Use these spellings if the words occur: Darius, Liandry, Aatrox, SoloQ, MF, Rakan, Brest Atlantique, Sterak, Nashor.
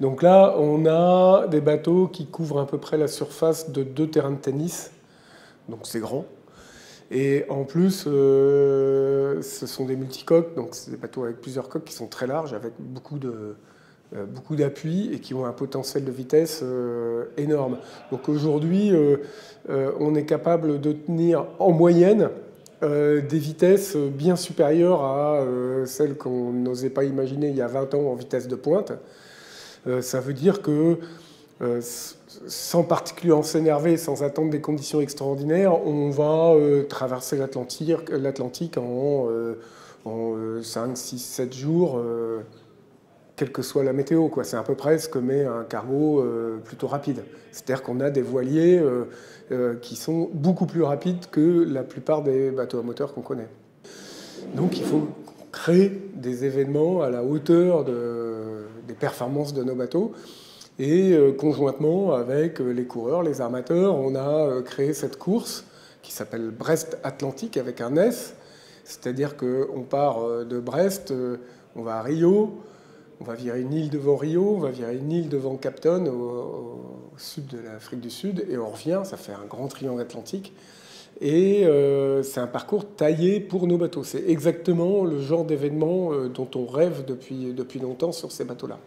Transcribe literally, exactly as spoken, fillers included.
Donc là, on a des bateaux qui couvrent à peu près la surface de deux terrains de tennis. Donc c'est grand. Et en plus, euh, ce sont des multicoques, donc c'est des bateaux avec plusieurs coques qui sont très larges, avec beaucoup de, euh, beaucoup d'appui et qui ont un potentiel de vitesse euh, énorme. Donc aujourd'hui, euh, euh, on est capable de tenir en moyenne euh, des vitesses bien supérieures à euh, celles qu'on n'osait pas imaginer il y a vingt ans en vitesse de pointe. Euh, ça veut dire que Euh, sans particulièrement s'énerver, sans attendre des conditions extraordinaires, on va euh, traverser l'Atlantique en, euh, en euh, cinq, six, sept jours, euh, quelle que soit la météo. C'est à peu près ce que met un cargo euh, plutôt rapide. C'est-à-dire qu'on a des voiliers euh, euh, qui sont beaucoup plus rapides que la plupart des bateaux à moteur qu'on connaît. Donc il faut créer des événements à la hauteur de, des performances de nos bateaux. Et conjointement avec les coureurs, les armateurs, on a créé cette course qui s'appelle Brest Atlantique avec un S. C'est-à-dire qu'on part de Brest, on va à Rio, on va virer une île devant Rio, on va virer une île devant Cape Town au, au sud de l'Afrique du Sud, et on revient, ça fait un grand triangle atlantique. Et euh, c'est un parcours taillé pour nos bateaux. C'est exactement le genre d'événement dont on rêve depuis, depuis longtemps sur ces bateaux-là.